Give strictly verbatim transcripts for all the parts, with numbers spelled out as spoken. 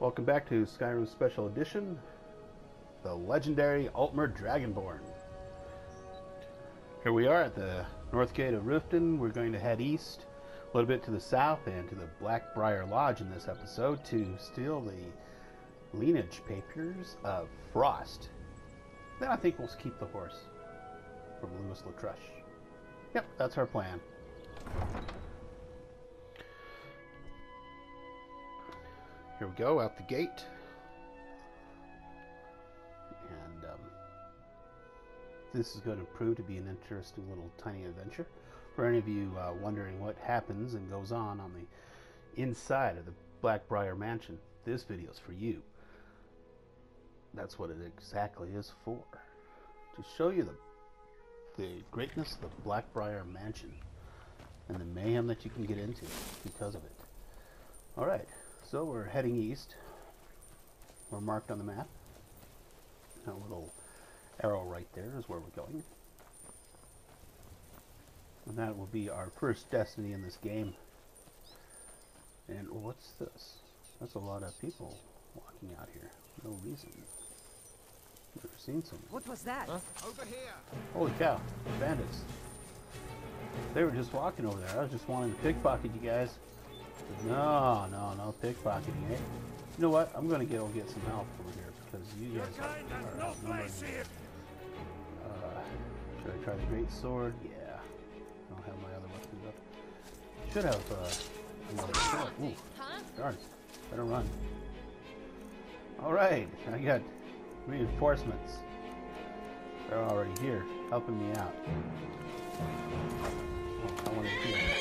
Welcome back to Skyrim Special Edition, the legendary Altmer Dragonborn. Here we are at the north gate of Riften. We're going to head east, a little bit to the south, and to the Black Briar Lodge in this episode to steal the lineage papers of Frost. Then I think we'll keep the horse from Louis Letrush. Yep, that's our plan. Here we go, out the gate, and um, this is going to prove to be an interesting little tiny adventure. For any of you uh, wondering what happens and goes on on the inside of the Black Briar Mansion, this video is for you. That's what it exactly is for, to show you the, the greatness of the Black Briar Mansion and the mayhem that you can get into because of it. Alright. So we're heading east. We're marked on the map. A little arrow right there is where we're going. And that will be our first destiny in this game. And what's this? That's a lot of people walking out here. No reason. Never seen so many. What was that? Huh? Over here. Holy cow. Bandits. They were just walking over there. I was just wanting to pickpocket you guys. No, no, no pickpocketing, eh? You know what? I'm gonna go get some help over here because you guys are outnumbered. Uh, should I try the great sword? Yeah. I don't have my other weapons up. Should have uh, another sword. Ooh, darn. Better run. All right, I got reinforcements. They're already here, helping me out. I want to do that.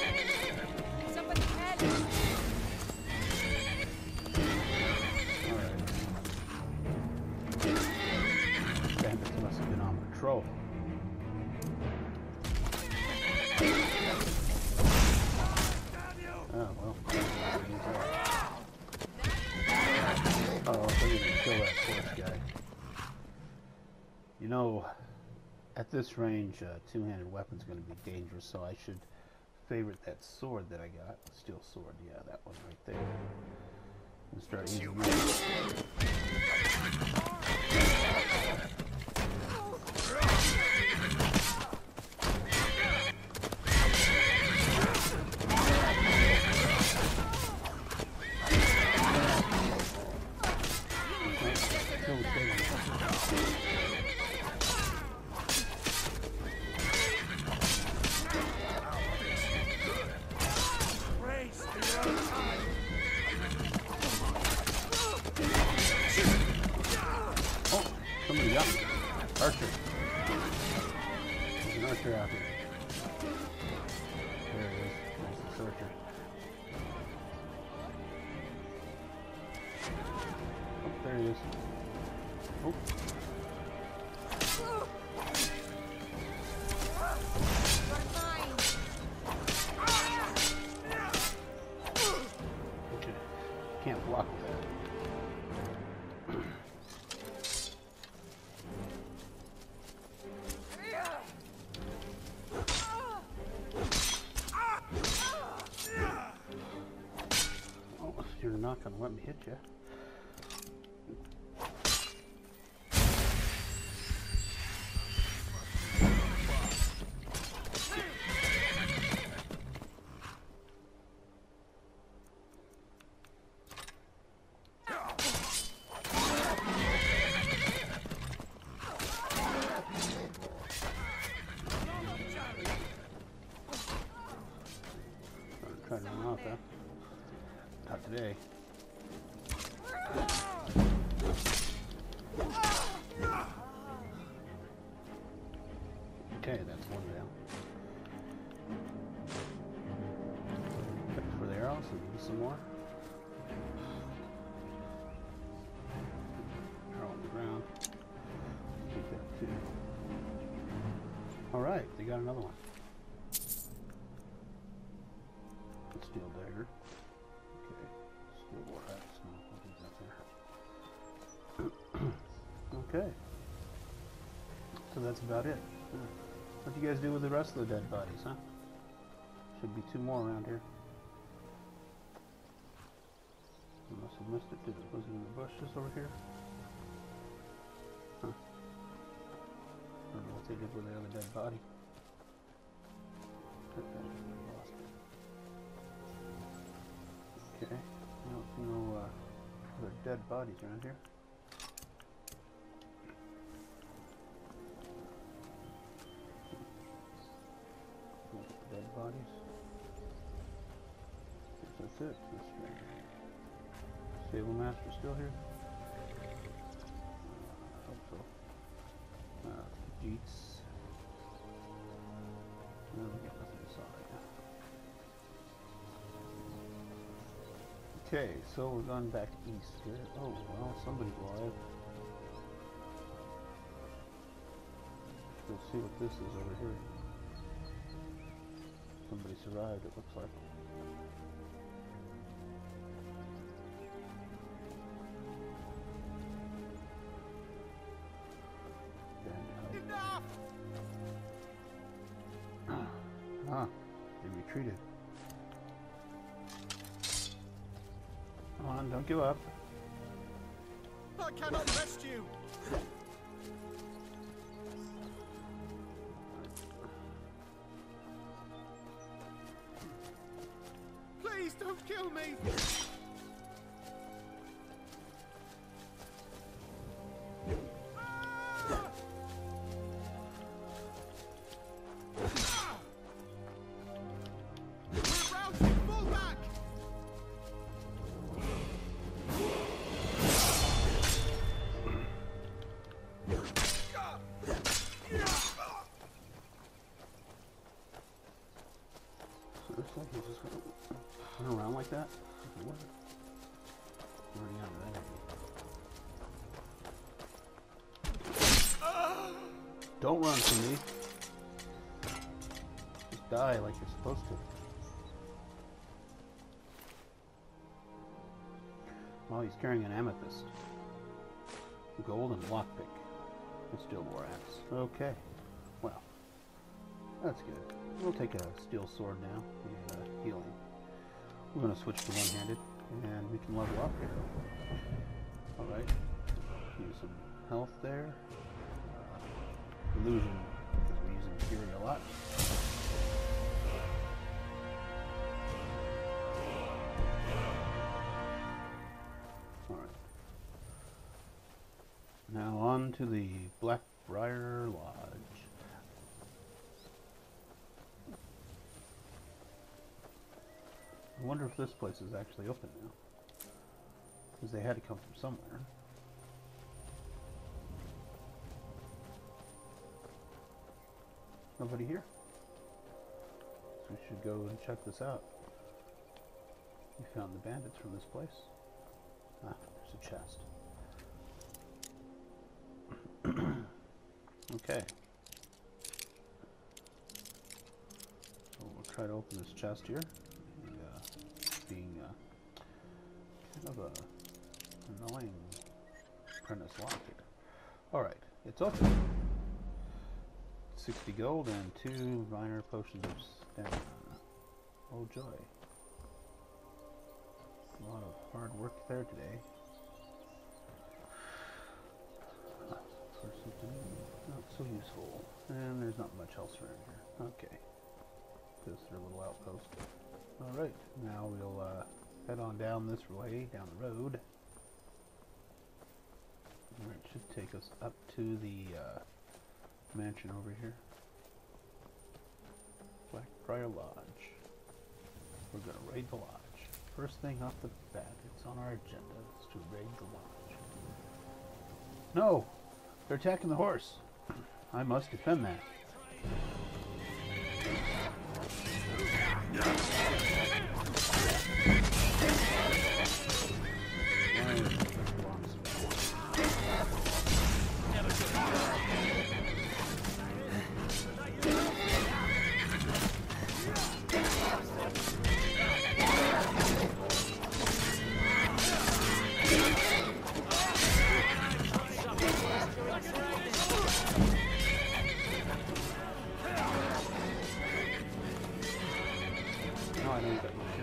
Control. Oh, well. Oh, I'm going to kill that horse guy. You know, at this range, uh, two-handed weapon's going to be dangerous, so I should favorite that sword that I got. Steel sword, yeah, that one right there. And start using that. Not gonna let me hit you. I'm trying to run off, huh? Not today. Okay, that's one down. Check for the arrows and do some more. Arrow on the ground. Take that too. Alright, they got another one. Steel dagger. Okay. Steel warhead. We'll do that there. Okay. So that's about it. Hmm. What do you guys do with the rest of the dead bodies, huh? Should be two more around here. Unless I must have did it. Was it in the bushes over here? Huh. I don't know what they did with the other dead body. Okay. I don't see no uh, other dead bodies around here. Dead bodies. That's it. That's right. Stable master still here? I hope so. Uh, Jeets. No, we got nothing to solve right now. Okay, so we're going back east. Good. Oh, well, somebody's alive. Let's see what this is over here. Somebody survived, it looks like. Come on, don't give up. I cannot rest you. Please don't kill me. Don't run from me. Just die like you're supposed to. Well, he's carrying an amethyst. Golden lockpick. And steel war axe. Okay. Well, that's good. We'll take a steel sword now. The uh, healing. We're going to switch to one-handed. And we can level up here. Alright. Use some health there. Illusion, because we use Fury a lot. Alright. Now on to the Black Briar Lodge. I wonder if this place is actually open now. Because they had to come from somewhere. Nobody here? So we should go and check this out. We found the bandits from this place. Ah, there's a chest. Okay. So we'll try to open this chest here. And, uh, being uh, kind of a annoying apprentice lock here. Alright, it's open. sixty gold and two minor potions of stamina. Oh joy. A lot of hard work there today. Not for something not so useful. And there's not much else around here. Okay. This is our little outpost. Alright, now we'll uh, head on down this way, down the road. Where it should take us up to the uh, mansion over here. Black Briar Lodge. We're going to raid the lodge. First thing off the bat, it's on our agenda, is to raid the lodge. No! They're attacking the horse! I must defend that. I don't know.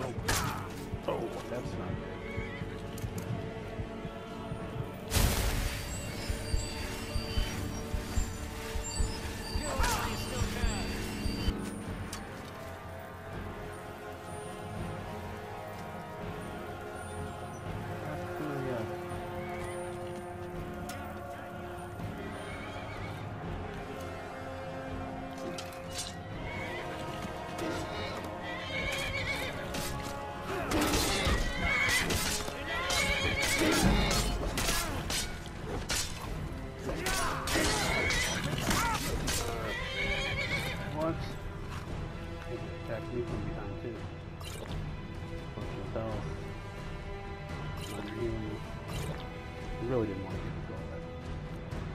really didn't want to give you all that.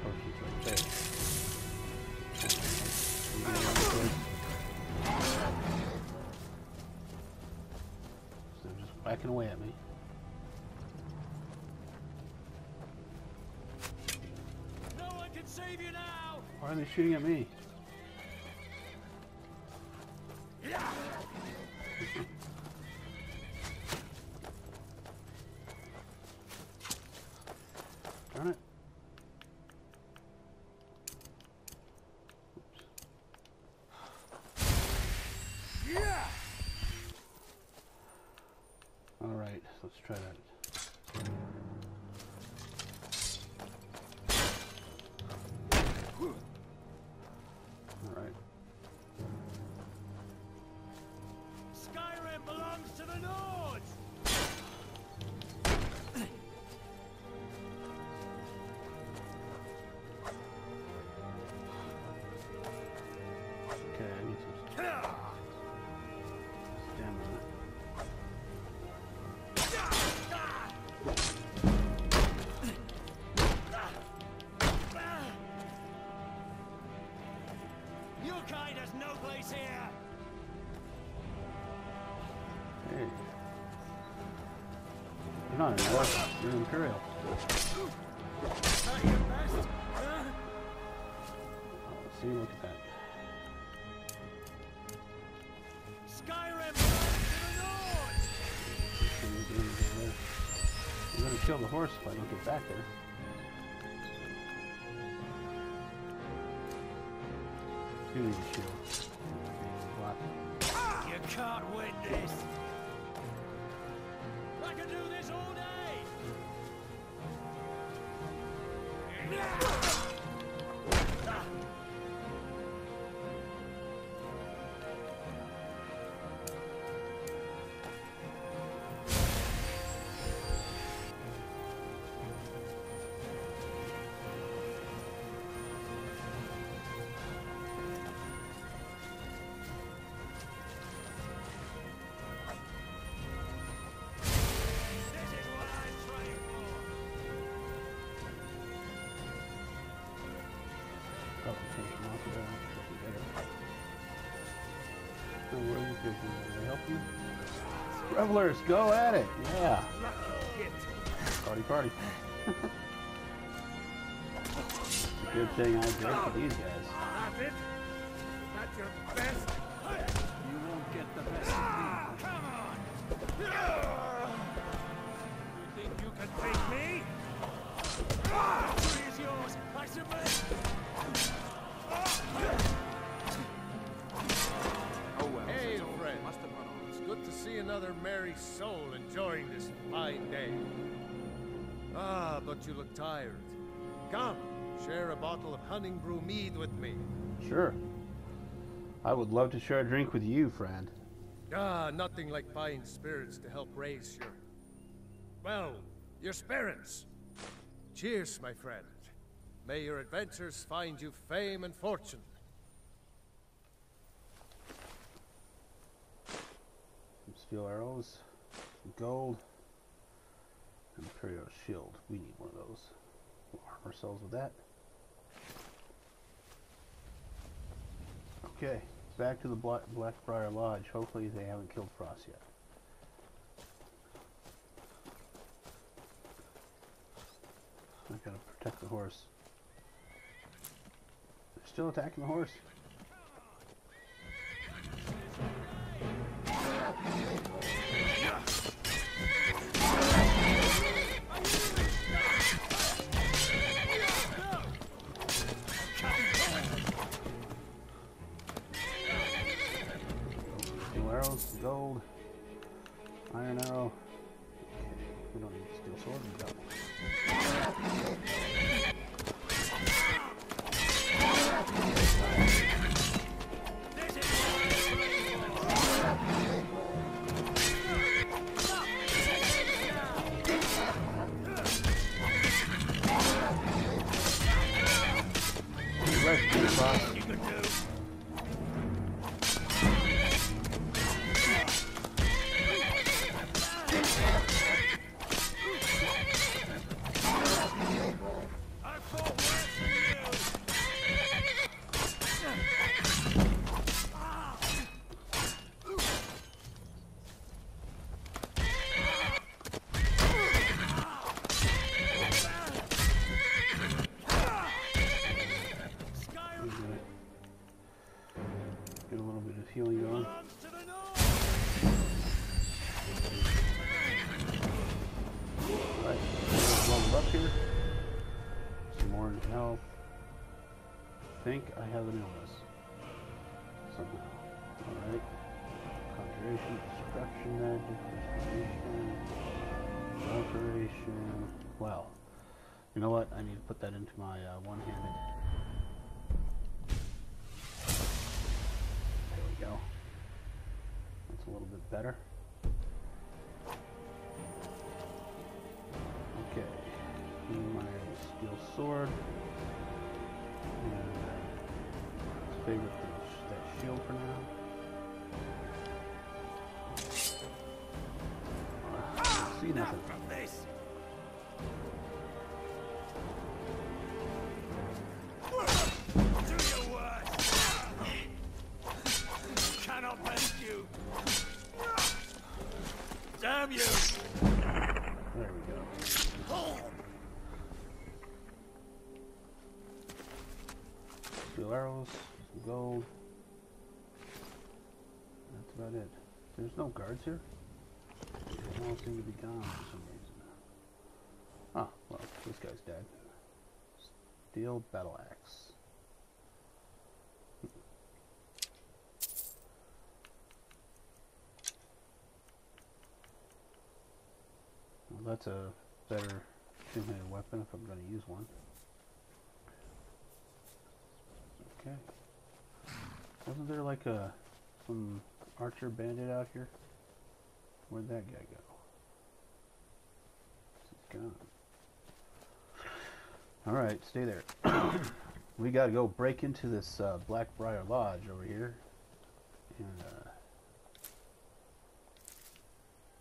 Or keep it there. So they're just whacking away at me. No one can save you now. Why are they shooting at me? You're not an orc, you're an imperial. Oh, see, look at that. Skyrim to the north! I'm gonna kill the horse if I don't get back there. You need a shield. You can't win this! I can do this all day! Revelers, go at it! Yeah! Party, party. Good thing I did for these guys. That's it! That's your best! You won't get the best of me. Come on! You think you can take me? It is yours! I submit! Good to see another merry soul enjoying this fine day. Ah, but you look tired. Come, share a bottle of hunting brew mead with me. Sure. I would love to share a drink with you, friend. Ah, nothing like fine spirits to help raise your... Well, your spirits. Cheers, my friend. May your adventures find you fame and fortune. Steel arrows, some gold, and Imperial shield. We need one of those. We'll arm ourselves with that. Okay, back to the Black, Black Briar Lodge. Hopefully they haven't killed Frost yet. I gotta protect the horse. They're still attacking the horse. Gold, iron arrow. Okay, we don't need a steel sword. We got one. You can do. here. Some more health. I think I have an illness. Somehow. Alright. Conjuration, destruction magic, restoration, operation. Wow. You know what? I need to put that into my uh, one-handed. There we go. That's a little bit better. Okay. My steel sword. And let's play with that shield for now. Ah, see nothing from this. Damn you! There we go. Oh. Two arrows, some gold. That's about it. There's no guards here. They all seem to be gone for some reason. Ah, well, this guy's dead. Steel battle axe. That's a better two-handed weapon if I'm going to use one. Okay. Wasn't there like a some archer bandit out here? Where'd that guy go? It's gone. All right, stay there. We got to go break into this uh, Black Briar Lodge over here. And, uh,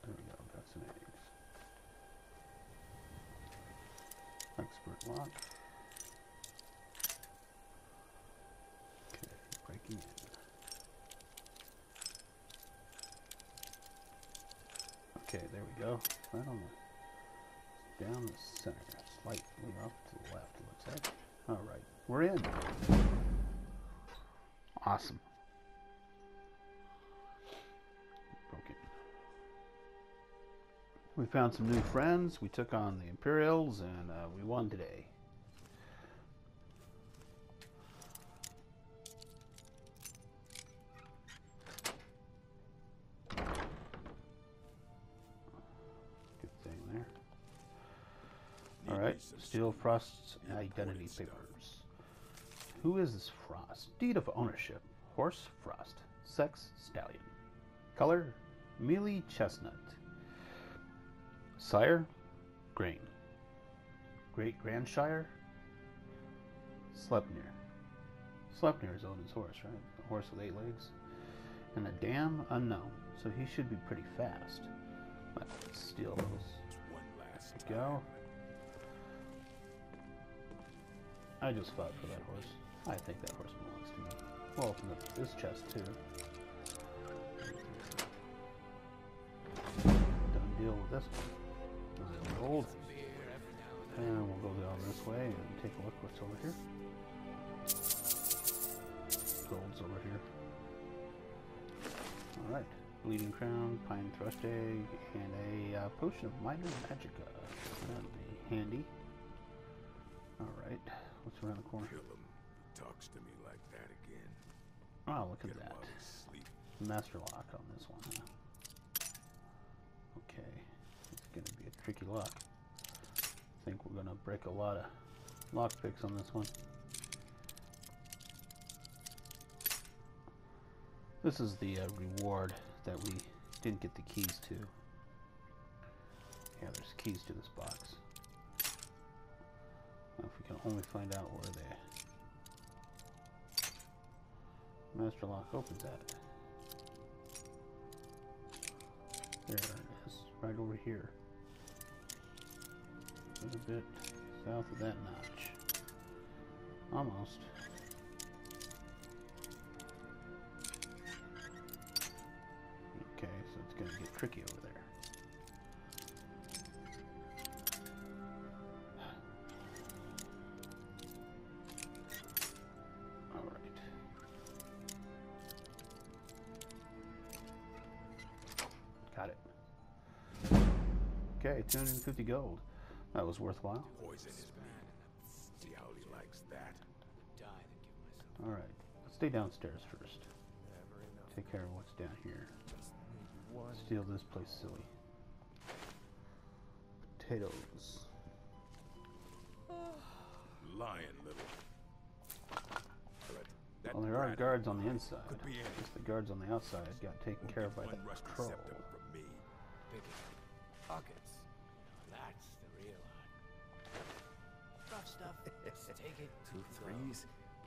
there we go. Got some eggs. Expert lock. Okay, breaking in. Okay, there we go. Right on the down the center. Slightly off to the left, it looks like. Alright, we're in. Awesome. Broken. We found some new friends, we took on the Imperials, and uh, we won today. Good thing there. Alright, steal Frost's identity papers. Who is this Frost? Deed of ownership. Horse Frost. Sex Stallion. Color Mealy Chestnut. Sire, Grain. Great Grandshire, Sleipnir. Sleipnir is Odin's horse, right? A horse with eight legs. And a dam unknown, so he should be pretty fast. Let's steal those. There we go. I just fought for that horse. I think that horse belongs to me. Well, open up this chest too. Done deal with this one. Old. And we'll go down this way and take a look what's over here. Gold's over here. Alright. Bleeding Crown, Pine Thrust Egg, and a uh, Potion of Minor Magicka. That'll be handy. Alright. What's around the corner? Kill him. Talks to me like that again. Wow, look at that. Master Lock on this one. Huh? Okay. Going to be a tricky lock. I think we're going to break a lot of lock picks on this one. This is the uh, reward that we didn't get the keys to. Yeah, there's keys to this box. Now if we can only find out where the master lock opens at. There it is, right over here. A little bit south of that notch. Almost. Okay, so it's going to get tricky over there. Got it. Okay, two hundred fifty gold. That was worthwhile. Poison is bad. See how he likes that. All right, let's stay downstairs first. Take care of what's down here. Steal this place, silly. Potatoes. Lion, little. Well, there are guards on the inside. Just the guards on the outside got taken care of by that troll. Pockets. That's the real one. Rough stuff. Take it. Two threes.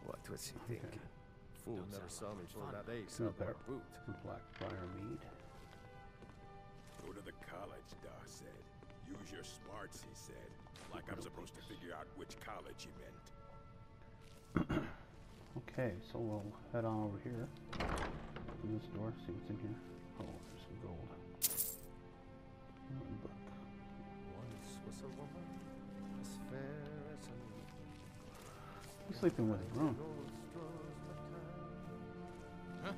What was he thinking? Okay. Fool never saw me for that ace. Not that boot. Black Briar Mead. Go to the college, Dar said. Use your smarts, he said. Like I'm supposed to figure out which college he meant. Okay, so we'll head on over here. Open this door, see what's in here. Oh, there's some gold. One book. Once was a woman as fair as a woman. He's sleeping with his room. Huh?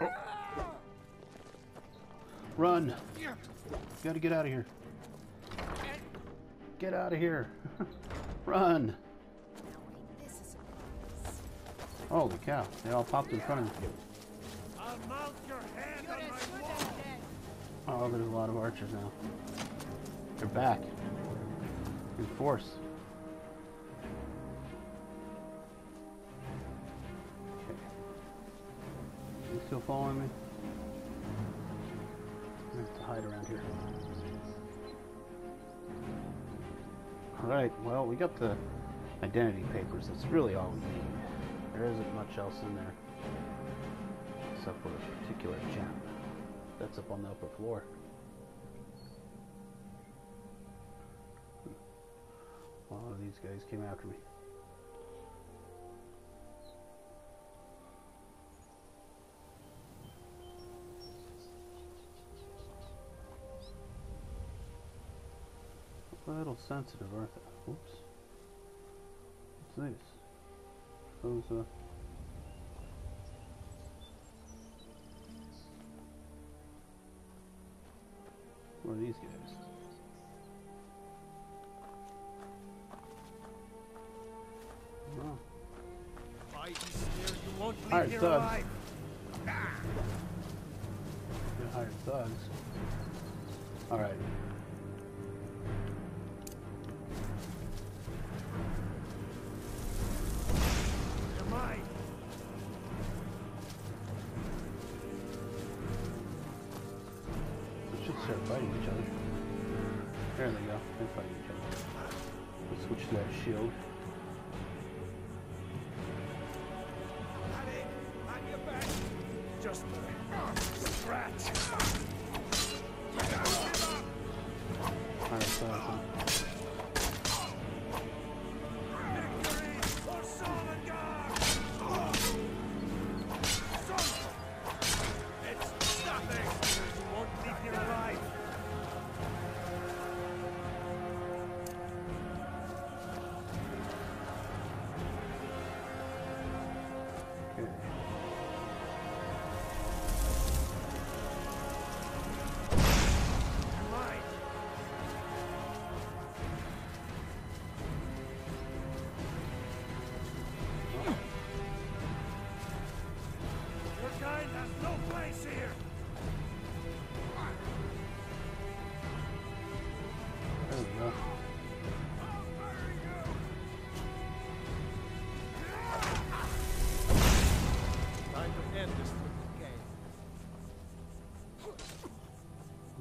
Oh. Run! Gotta get out of here. Get out of here. Run. Holy cow. They all popped in front of me. Oh, there's a lot of archers now. They're back. In force. Okay. You still following me? I have to hide around here. Alright, well, we got the identity papers. That's really all we need. There isn't much else in there. Except for a particular gem. That's up on the upper floor. A lot of these guys came after me. A little sensitive, aren't they? Oops. What's this? Those, uh... what are these guys? Oh. Hired thugs. Hired thugs. Alright. Shield. Just rat. It's nothing. Won't leave you alive.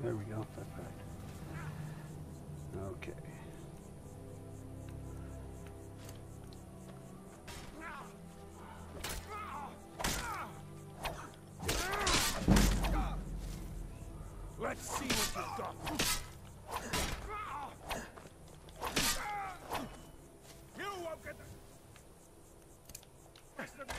There we go. That's right. Okay. Let's see what you've got. You won't get the rest of me.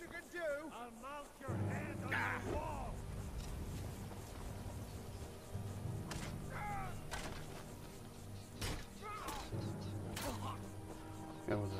You can do. I'll mount your hand on ah. the wall. That was a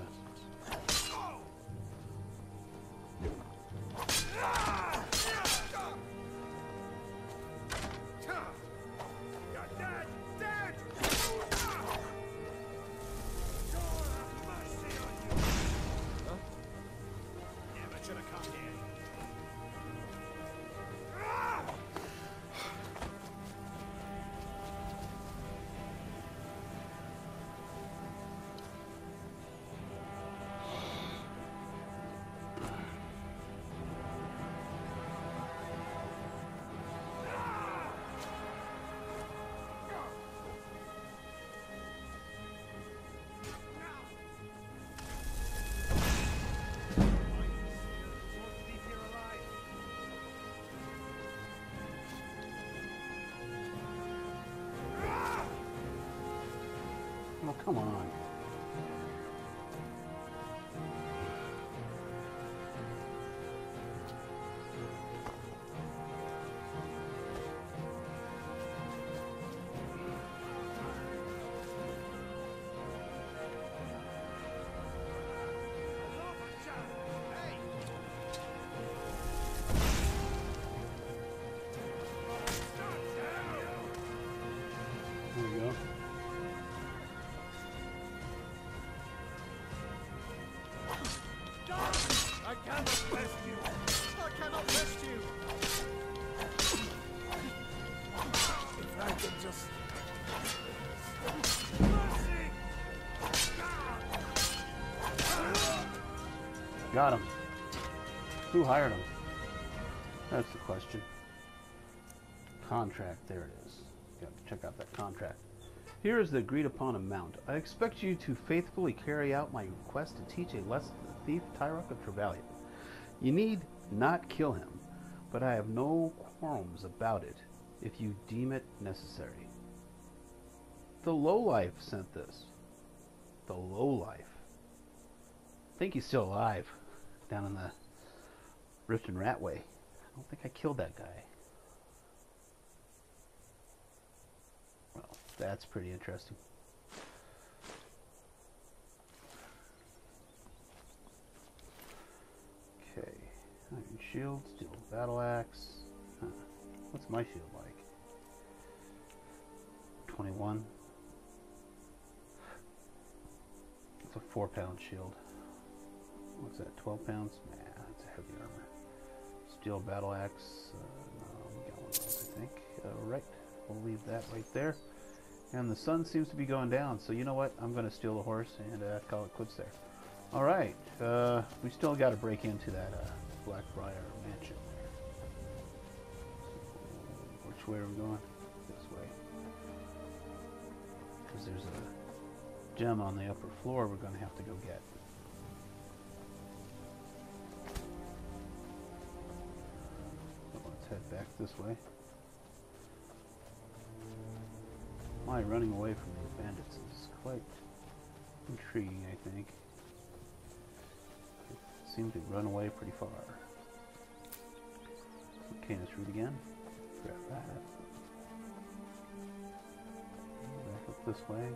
Come on. Got him. Who hired him? That's the question. Contract, there it is. You have to check out that contract. Here is the agreed upon amount. I expect you to faithfully carry out my request to teach a lesson to the thief Tyruk of Trevelyan. You need not kill him, but I have no qualms about it if you deem it necessary. The lowlife sent this. The lowlife. I think he's still alive. Down in the Riften Ratway. I don't think I killed that guy. Well, that's pretty interesting. Okay. Iron shield, steel battle axe. Huh. What's my shield like? twenty-one. It's a four pound shield. What's that, twelve pounds? Nah, that's a heavy armor. Steel battle axe. Uh, no, we got one of those, I think. Alright, we'll leave that right there. And the sun seems to be going down, so you know what? I'm going to steal the horse and uh, call it quits there. Alright, uh, we still got to break into that uh, Black Briar Mansion there. Which way are we going? This way. Because there's a gem on the upper floor we're going to have to go get. Head back this way. My running away from these bandits is quite intriguing, I think. They seem to run away pretty far. Canis root again. Grab that. Back up this way.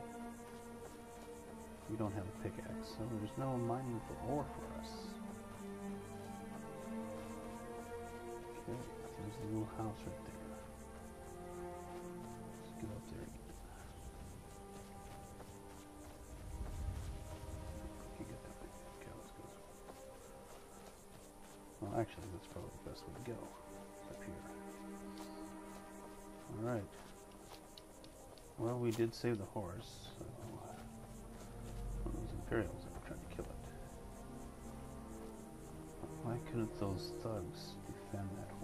We don't have a pickaxe, so there's no mining for ore for us. Okay. There's a little house right there. Let's get up there. Okay, get that thing. Okay, let's go. Well, actually, that's probably the best way to go. Up here. Alright. Well, we did save the horse. So, uh, one of those Imperials that were trying to kill it. Why couldn't those thugs defend that horse?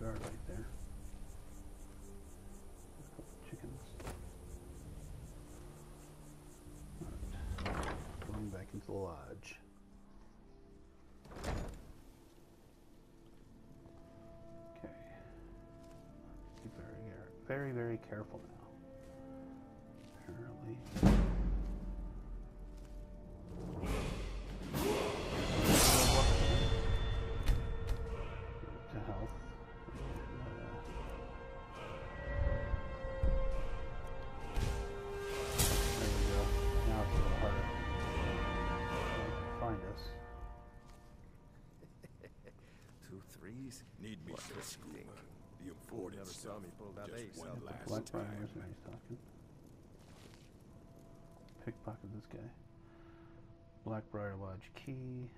Guard right there. A couple of chickens. Alright. Going back into the lodge. Okay. Be very, very, very careful now. Apparently. Need me for schooling. The afford never saw me pull that ace one last time. Black Briar, where's he's talking? Pickpocket this guy. Black Briar Lodge key,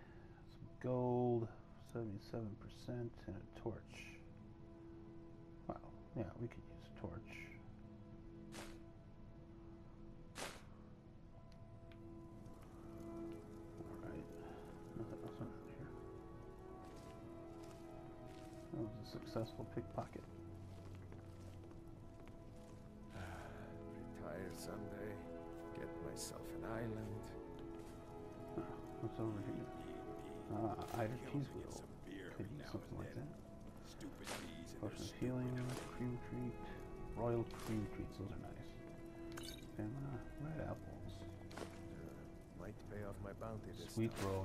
some gold, seventy-seven percent, and a torch. Wow, yeah, we could use a torch. Successful pickpocket. Retire someday. Get my myself an island. Huh. What's over here? Uh, Ida cheese wheel. Could eat something like that. Potion of healing, cream treat, royal cream treats. Those are nice. And uh, red apples. Uh, might pay off my bounty. This Sweet time. Road.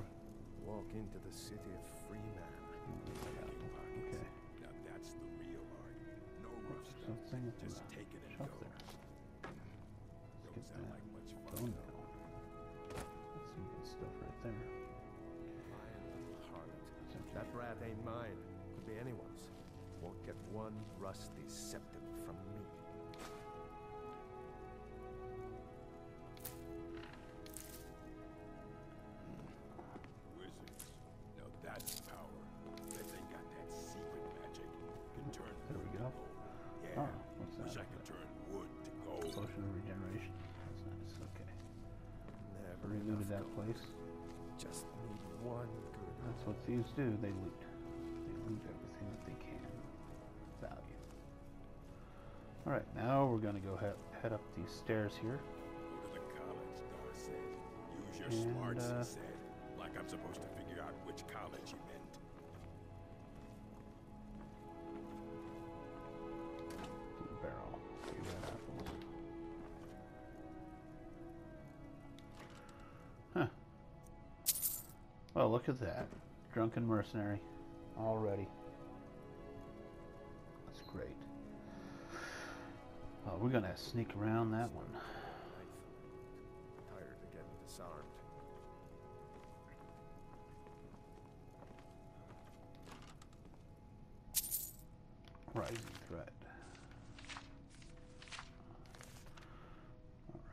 Walk into the city of free man. Mm, okay. Now that's the real art. No rough stuff. Just take it and go. Let's get that. Golden Glow. That's some good stuff right there. That rat ain't mine. Could be anyone's. Won't get one rusty septum from me. Wizards. Now that's power. That they got that secret magic. Can turn there we go. Yeah. Oh, what's that? Wish I could turn wood to gold. Potion of regeneration. That's nice. Okay. Never looted that place. Just need one. That's what thieves do, they loot. They loot everything that they can value. Alright, now we're going to go head, head up these stairs here. Go to the college, Dora said. Use your and, smarts, uh, he said. Like I'm supposed to figure out which college he meant. Blue barrel. Three red apples. Huh. Well, look at that. Drunken mercenary. Already. That's great. Oh, we're going to sneak around that one. I'm tired of getting disarmed. Rising threat.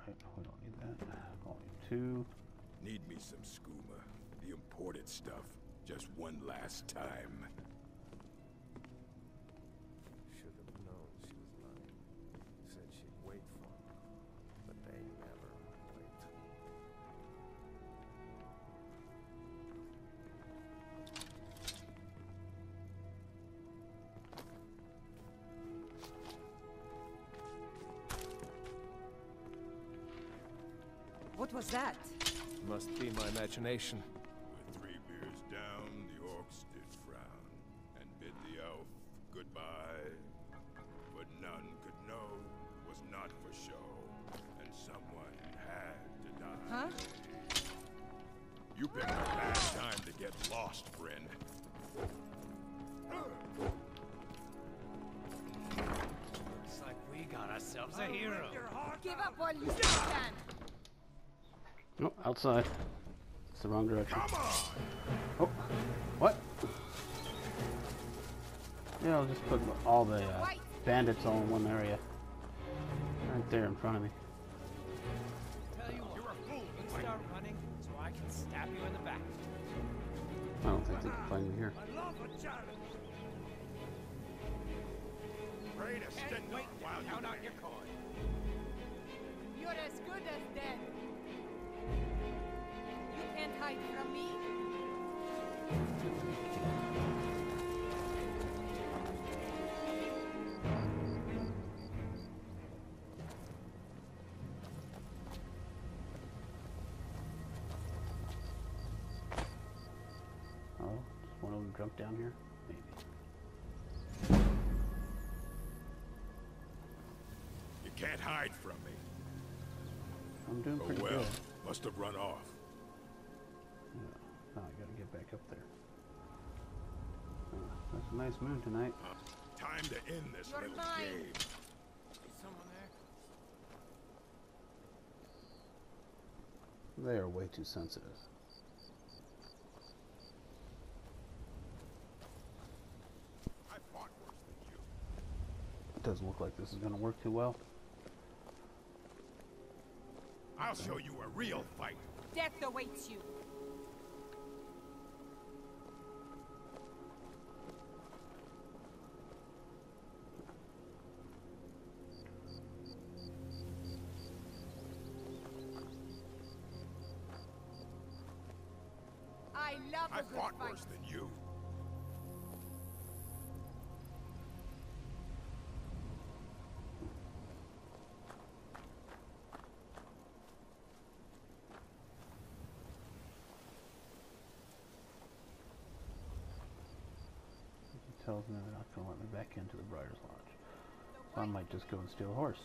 Alright, we don't need that. Volume two. Need me some skooma. The imported stuff. Just one last time. Should have known she was lying. Said she'd wait for me. But they never wait. What was that? Must be my imagination. Goodbye, but none could know, was not for show, and someone had to die. Huh? You picked the last time to get lost, friend. Looks like we got ourselves a hero. Give up while you can. No, oh, outside. It's the wrong direction. Come on! Oh, what? Yeah, I'll just put all the uh, bandits all in one area. Right there in front of me. Tell you what, you're a fool. You start running so I can stab you in the back. I don't think they can find me here. I love a challenge. And wait while you count out your coin. You're as good as dead. You can't hide from me. Jump down here? Maybe. You can't hide from me. I'm doing pretty good. Oh well, must have run off. No, no, I gotta get back up there. Oh, that's a nice moon tonight. Uh, time to end this You're little mine. game. Is someone there? They are way too sensitive. Doesn't look like this is going to work too well. I'll show you a real fight. Death awaits you. I love a good fight. I fought worse than you. tells me they're not going to let me back into the Briar's Lodge. So I might just go and steal a horse.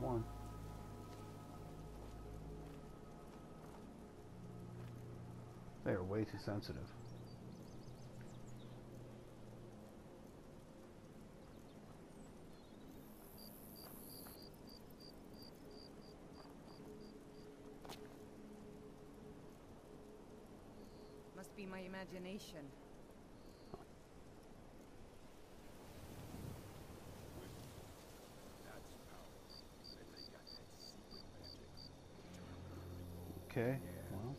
One. They are way too sensitive. Must be my imagination. Okay, well.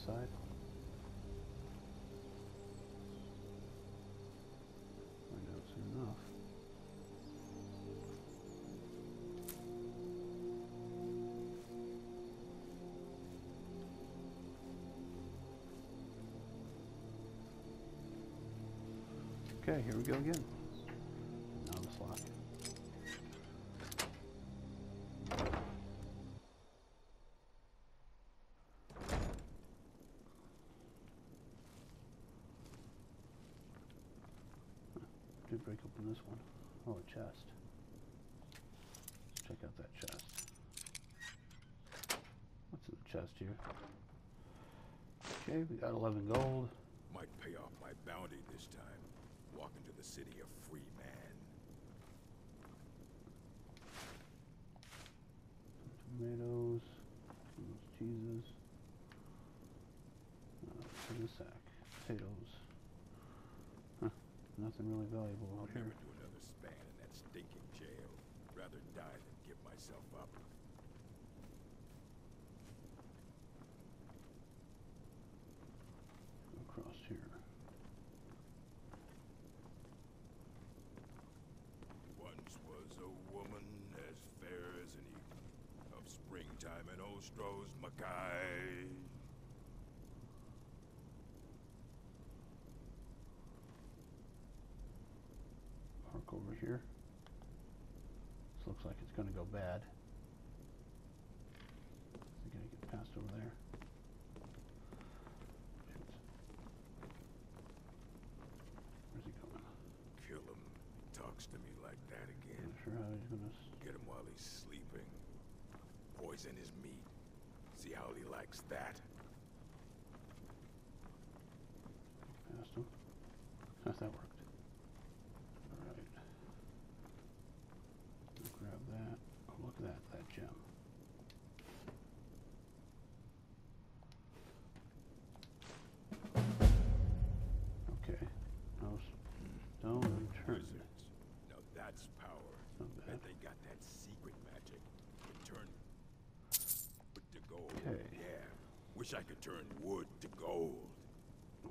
Inside. Find out soon enough. Okay, here we go again. Now the slot. Break open this one. Oh, a chest. Let's check out that chest. What's in the chest here? Okay, we got eleven gold. Might pay off my bounty this time. Walk into the city of free man. Tomatoes. Those cheeses. Uh, in a sack. Potatoes. Nothing really valuable out here. I'll never do another span in that stinking jail. Rather die than give myself up. Go across here. Once was a woman as fair as an evening of springtime in Ostro's Mackay. Over here. This looks like it's going to go bad. Is it going to get past over there? Where's he going? Kill him. He talks to me like that again. Not sure how he's going to get him while he's sleeping. Poison his meat. See how he likes that. Past him. How's that work? That, that gem. Okay. No stone unturned. Now that's power. And they got that secret magic. Turn wood to gold. Okay. Yeah. Wish I could turn wood to gold. Ooh.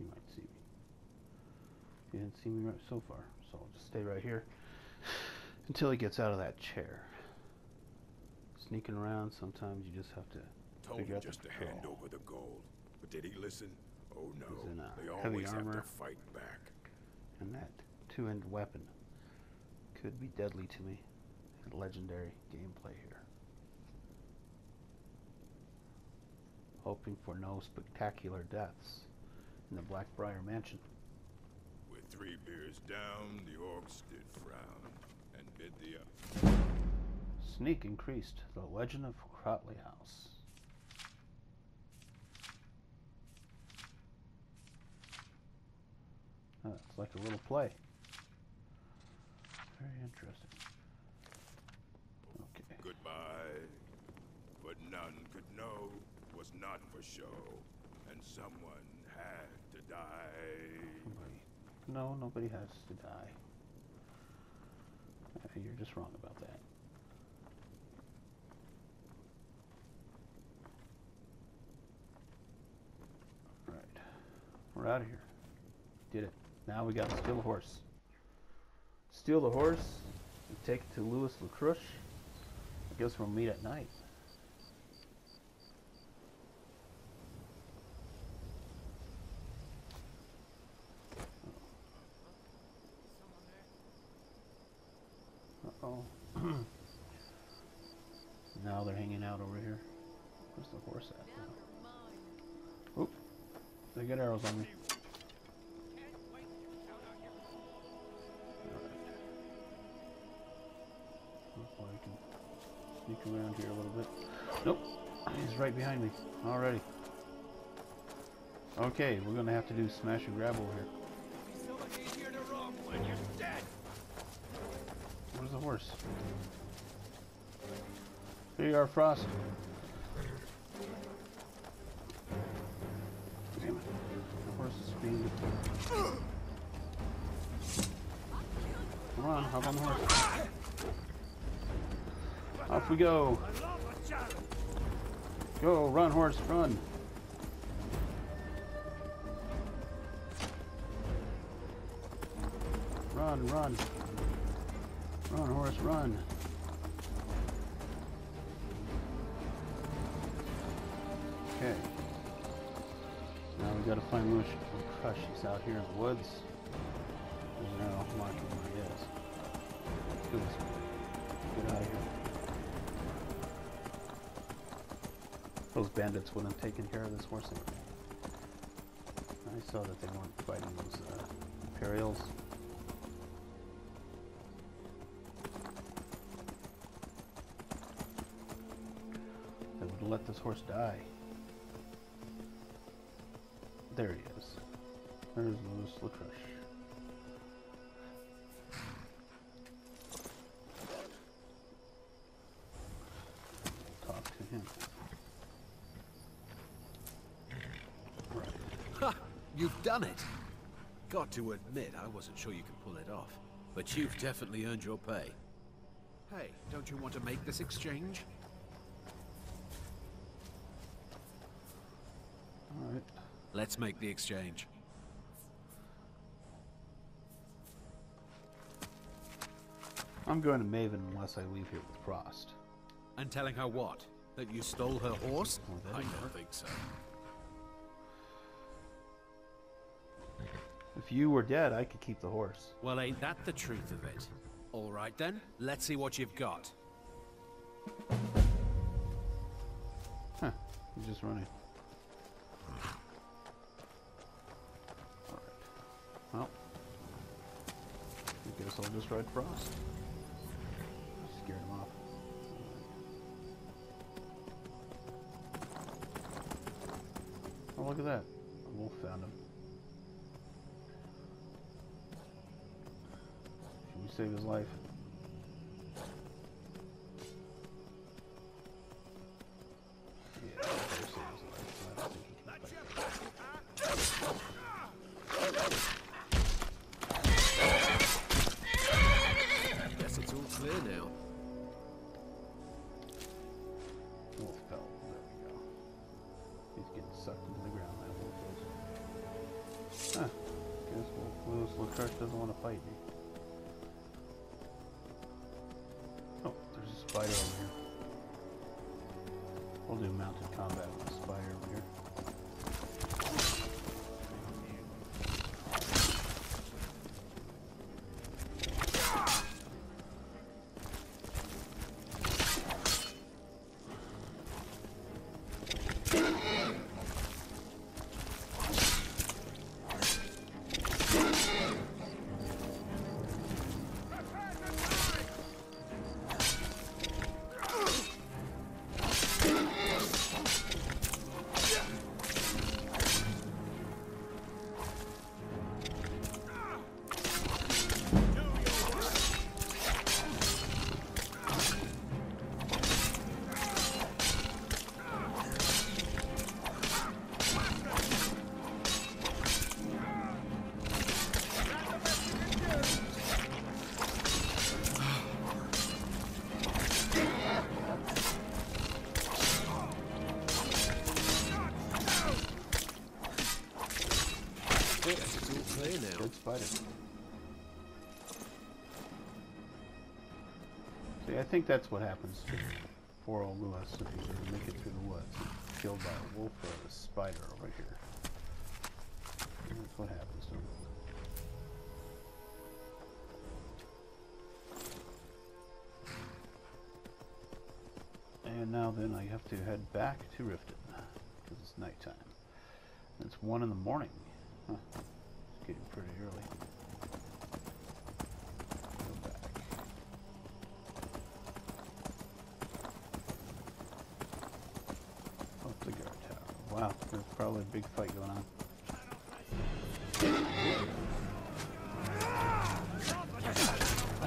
You might see me. You didn't see me right so far, so I'll just stay right here. Until he gets out of that chair. Sneaking around, sometimes you just have to Told figure out just the to hand over the gold. But did he listen? Oh no. He's in a they always heavy armor, have to fight back. And that two-end weapon could be deadly to me. Legendary gameplay here. Hoping for no spectacular deaths in the Black Briar Mansion. With three beers down, the orcs did frown. Bid the up. Sneak increased. The Legend of Crotley House. Oh, it's like a little play. Very interesting. Okay. Goodbye. But none could know, was not for show, and someone had to die. Nobody. No, nobody has to die. You're just wrong about that. All right, we're out of here. Did it. Now we got to steal the horse. Steal the horse and take it to Louis Letrush. I guess we'll meet at night. Uh-oh. Now they're hanging out over here. Where's the horse at now? Oop. They got arrows on me. Hopefully I can sneak around here a little bit. Nope. He's right behind me already. Okay, we're going to have to do smash and grab over here. Where's the horse? Here you are, Frost. Damn it. The horse is being... Come on, hop on the horse. Off we go. Go, run, horse, run. Run, run. Run, horse, run. Okay. Now we gotta find Louis Letrush. He's out here in the woods. There's no marking where he is. Let's do this. Get out of here. Those bandits would have taken care of this horse anyway. I saw that they weren't fighting those uh, Imperials. They would let this horse die. There he is. There's Louis Letrush. You've done it! Got to admit, I wasn't sure you could pull it off. But you've definitely earned your pay. Hey, don't you want to make this exchange? Alright. Let's make the exchange. I'm going to Maven unless I leave here with Frost. And telling her what? That you stole her horse? Well, I don't work. think so. If you were dead, I could keep the horse. Well, ain't that the truth of it? All right, then. Let's see what you've got. Huh. He's just running. All right. Well, I guess I'll just ride Frost. Scared him off. Oh, look at that. A wolf found him. Save his life. Yeah, save his life. I guess it's all clear now. Wolf pelt. There we go. He's getting sucked into the ground. That wolf is. Huh. Guess Louis Letrush doesn't want to fight me. Spider over here. We'll do mounted combat with the spider over here. See, I think that's what happens to poor old Louis if he doesn't make it through the woods. He's killed by a wolf or a spider over here. And that's what happens to him. And now then I have to head back to Riften, because it's nighttime. It's one in the morning. Huh. It's getting pretty early. Go back. Up the guard tower. Wow, there's probably a big fight going on.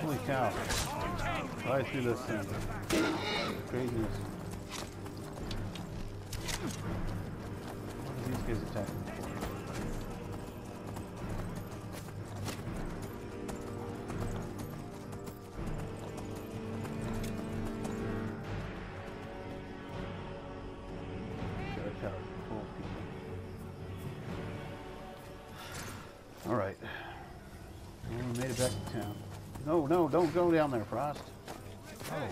Holy cow. Right through this thing. Craziness. What are these guys attacking for? Tower full of people. Alright. Well, we made it back to town. No, no, don't go down there, Frost. Oh.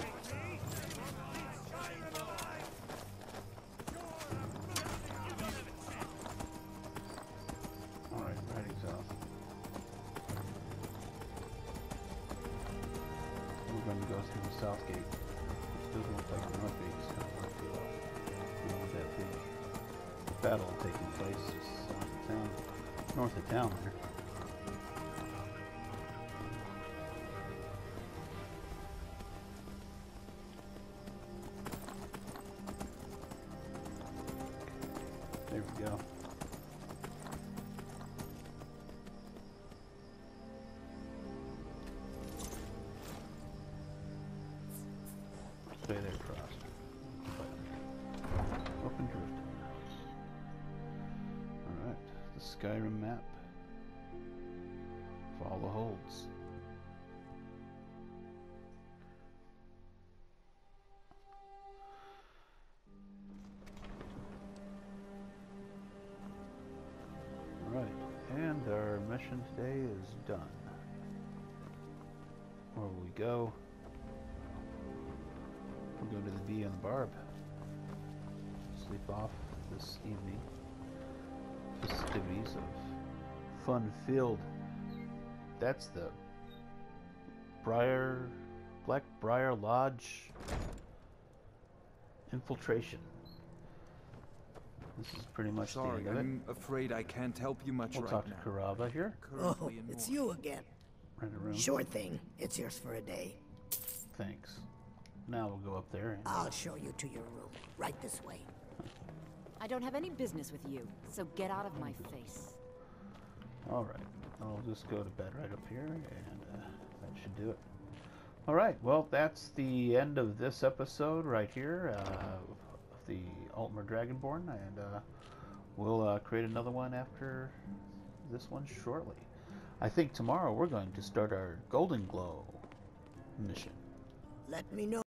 Stay there, Frost. Open Riften. Alright, the Skyrim map. Follow the holds. Alright, and our mission today is done. Where will we go? Go to the Bee and the Barb. Sleep off this evening. Festivities of fun filled. That's the Briar, Black Briar Lodge infiltration. This is pretty much Sorry, the end I'm of it. Afraid I can't help you much we'll right now. We'll talk to Carava here. Oh, it's you again. Rent a room. Sure thing. It's yours for a day. Thanks. Now we'll go up there. I'll show you to your room. Right this way. I don't have any business with you, so get out of my face. Alright. I'll just go to bed right up here, and uh, that should do it. Alright, well, that's the end of this episode right here uh, of the Altmer Dragonborn, and uh, we'll uh, create another one after this one shortly. I think tomorrow we're going to start our Golden Glow mission. Let me know.